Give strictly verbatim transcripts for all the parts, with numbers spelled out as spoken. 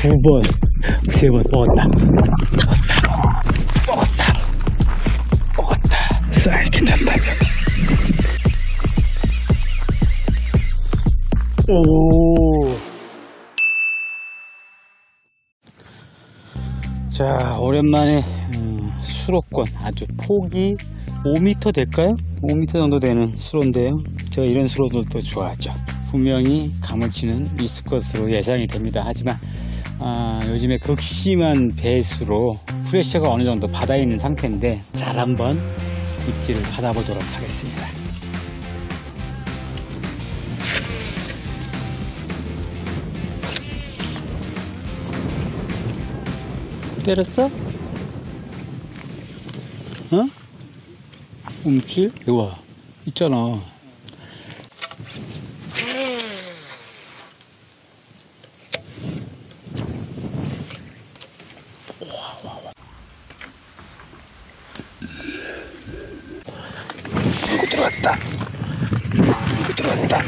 두 번, 세 번, 먹었다. 먹었다. 먹었다. 사이즈 괜찮다. 오. 자, 오랜만에 음, 수로권, 아주 폭이 오 미터 될까요? 오 미터 정도 되는 수로인데요. 제가 이런 수로들도 좋아하죠. 분명히 가물치는 있을 것으로 예상이 됩니다. 하지만 아, 요즘에 극심한 배수로 프레셔가 어느 정도 바다에 있는 상태인데, 잘 한번 입질을 받아보도록 하겠습니다. 때렸어? 어? 움찔? 우와, 있잖아. 들어왔다. 들어왔다.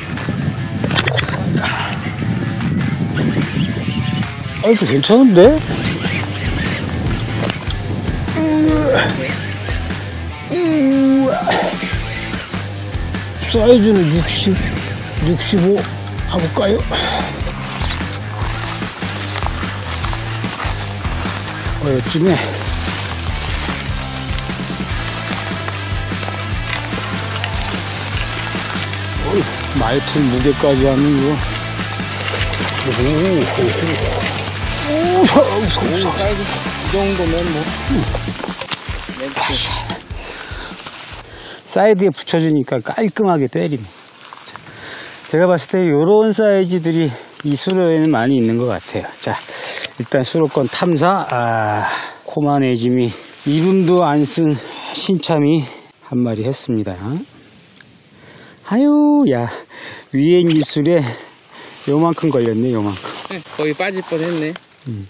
아, 이거 괜찮은데? 사이즈는 육십, 육십오 가볼까요? 어, 요쯤에 말풀 무게까지 하는 거. 오, 이 정도면 뭐. 사이드에 붙여주니까 깔끔하게 때립니다. 제가 봤을 때 이런 사이즈들이 이 수로에는 많이 있는 것 같아요. 자, 일단 수로권 탐사. 아, 코마네즈미 이름도 안 쓴 신참이 한 마리 했습니다. 아유, 야, 위에 입술에 요만큼 걸렸네, 요만큼. 거의 빠질 뻔 했네. 음.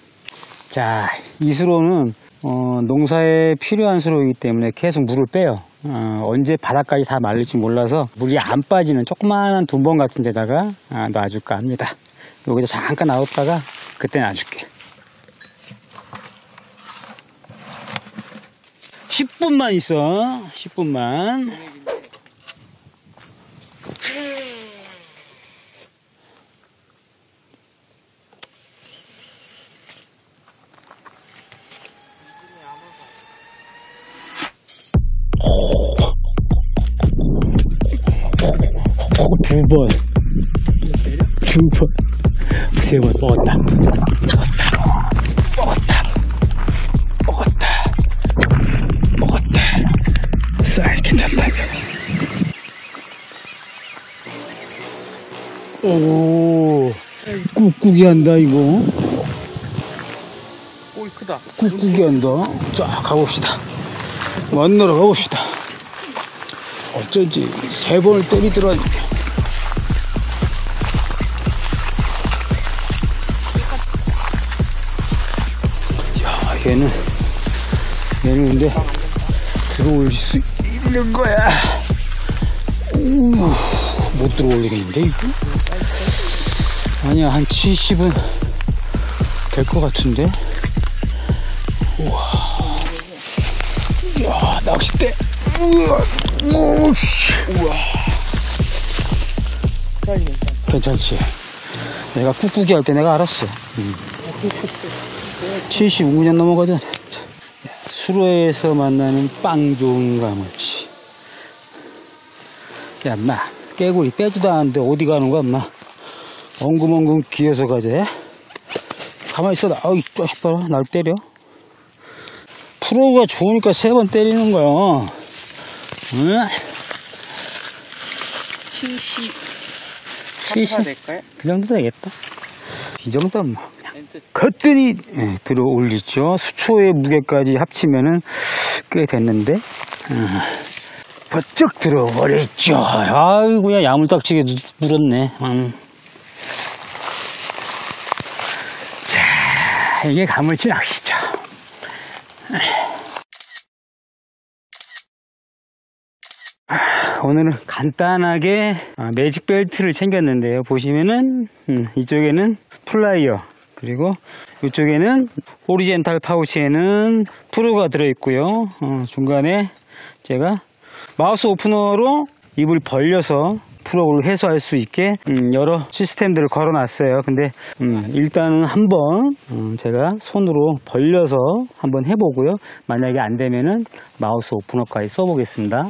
자, 이 수로는, 어, 농사에 필요한 수로이기 때문에 계속 물을 빼요. 어, 언제 바닥까지 다 말릴지 몰라서 물이 안 빠지는 조그마한 둔번 같은 데다가 아, 놔줄까 합니다. 여기서 잠깐 놔뒀다가 그때 놔줄게. 십 분만 있어. 십 분만. 두 번, 두 번, 세 번, 먹었다. 먹었다. 먹었다. 먹었다. 먹었다. 사이즈 괜찮다. 오, 꾹꾹이 한다, 이거. 오이, 크다. 꾹꾹이 한다. 자, 가봅시다. 만나러 가봅시다. 어쩐지 세 번을 때리더라니까. 얘는, 얘는 근데 들어올 수 있는 거야. 오, 못 들어올리겠는데, 이거? 아니야, 한 칠십은 될 것 같은데? 우와. 우와, 낚싯대. 우와, 오씨. 우와. 괜찮지? 내가 꾹꾹이 할 때 내가 알았어. 응. 칠십오 년 넘어가잖아. 자, 수로에서 만나는 빵 좋은 가물치. 야, 인마, 깨구리 빼지도 않는데 어디 가는 거야, 인마? 엉금엉금 기어서 가자. 가만히 있어. 아이, 자식 봐라. 날 때려. 프로가 좋으니까 세 번 때리는 거야. 응? 칠십. 칠십. 될까요? 그 정도 되겠다. 이 정도면 뭐. 거뜬히 들어 올리죠. 수초의 무게까지 합치면은 꽤 됐는데, 음, 버쩍 들어 버렸죠. 아이고야, 야물딱지게 물었네. 음. 자, 이게 가물치 낚시죠. 아, 오늘은 간단하게 매직 벨트를 챙겼는데요. 보시면은 음, 이쪽에는 플라이어, 그리고 이쪽에는 오리젠탈 파우치에는 프로가 들어있고요. 어, 중간에 제가 마우스 오프너로 입을 벌려서 프로를 해소할 수 있게 음, 여러 시스템들을 걸어놨어요. 근데 음, 일단은 한번 음, 제가 손으로 벌려서 한번 해보고요. 만약에 안되면은 마우스 오프너까지 써보겠습니다.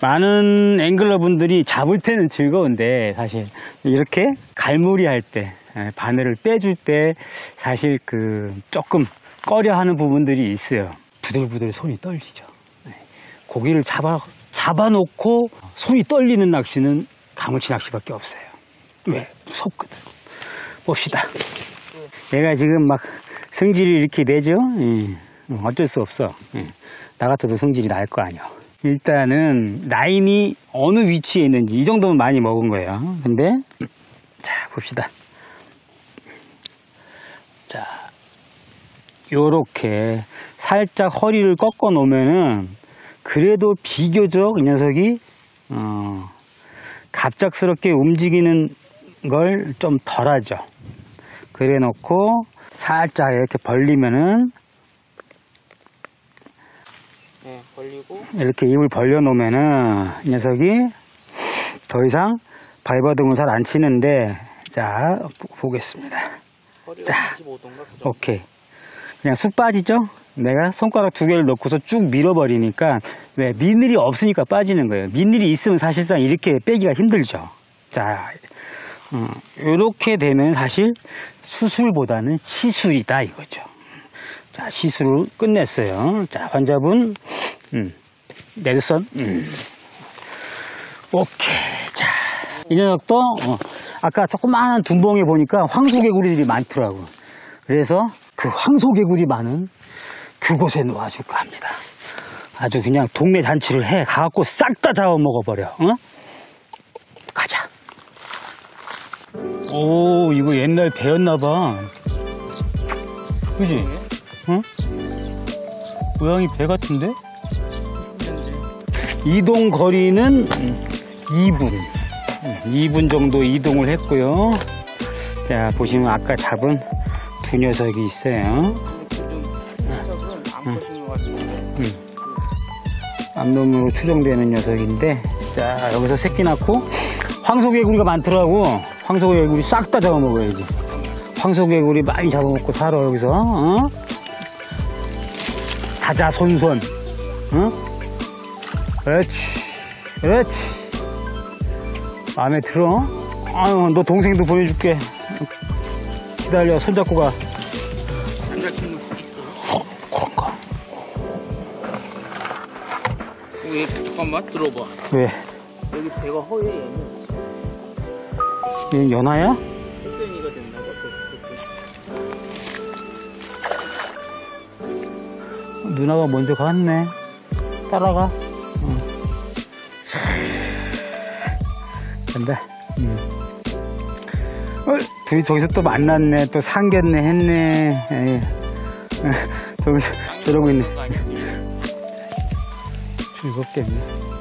많은 앵글러 분들이 잡을 때는 즐거운데, 사실 이렇게 갈무리 할 때, 바늘을 빼줄 때 사실 그 조금 꺼려하는 부분들이 있어요. 부들부들 손이 떨리죠. 고기를 잡아, 잡아놓고 손이 떨리는 낚시는 가물치 낚시밖에 없어요. 왜? 속거든. 봅시다. 얘가 지금 막 승질이 이렇게 내죠? 어쩔 수 없어. 나 같아도 승질이 날 거 아니야. 일단은 라인이 어느 위치에 있는지, 이 정도면 많이 먹은 거예요. 근데 자, 봅시다. 자, 요렇게 살짝 허리를 꺾어 놓으면은 그래도 비교적 이 녀석이 어, 갑작스럽게 움직이는 걸 좀 덜 하죠. 그래 놓고 살짝 이렇게 벌리면은, 네, 벌리고 이렇게 입을 벌려 놓으면은 이 녀석이 더 이상 발버둥을 잘 안 치는데, 자 보겠습니다. 자, 오케이. 그냥 쑥 빠지죠? 내가 손가락 두 개를 넣고서 쭉 밀어버리니까, 왜? 민일이 없으니까 빠지는 거예요. 민일이 있으면 사실상 이렇게 빼기가 힘들죠. 자, 음, 이렇게 되면 사실 수술보다는 시술이다 이거죠. 자, 시술을 끝냈어요. 자, 환자분, 음, 넬슨, 음. 오케이. 자, 이 녀석도, 어, 아까 조그마한 둔봉에 보니까 황소개구리들이 많더라고. 그래서 그 황소개구리 많은 그곳에 놓아줄까 합니다. 아주 그냥 동네 잔치를 해 가갖고 싹 다 잡아먹어버려. 어? 가자. 오, 이거 옛날 배였나봐. 그지? 응? 고양이 배 같은데? 이동 거리는 이 분. 이 분 정도 이동을 했고요. 자, 보시면 아까 잡은 두 녀석이 있어요. 암놈으로 추정되는 녀석인데, 자, 여기서 새끼 낳고, 황소개구리가 많더라고. 황소개구리 싹 다 잡아먹어야지. 황소개구리 많이 잡아먹고 살아, 여기서. 어? 다자, 손손. 어? 그렇지. 그렇지. 마음에 들어? 아유, 너 동생도 보여줄게. 기다려, 손잡고 가. 남자친구 수도 있어. 어, 그런가? 왜, 잠깐만, 들어봐. 왜? 여기 배가 허예요. 얘는 연하야? 흑변이가 됐나 봐. 누나가 먼저 갔네. 따라가. 응. 간다. 응. 어, 둘이 저기서 또 만났네, 또 상겼네, 했네. 에이. 저기서 저러고 있네. 즐겁겠네.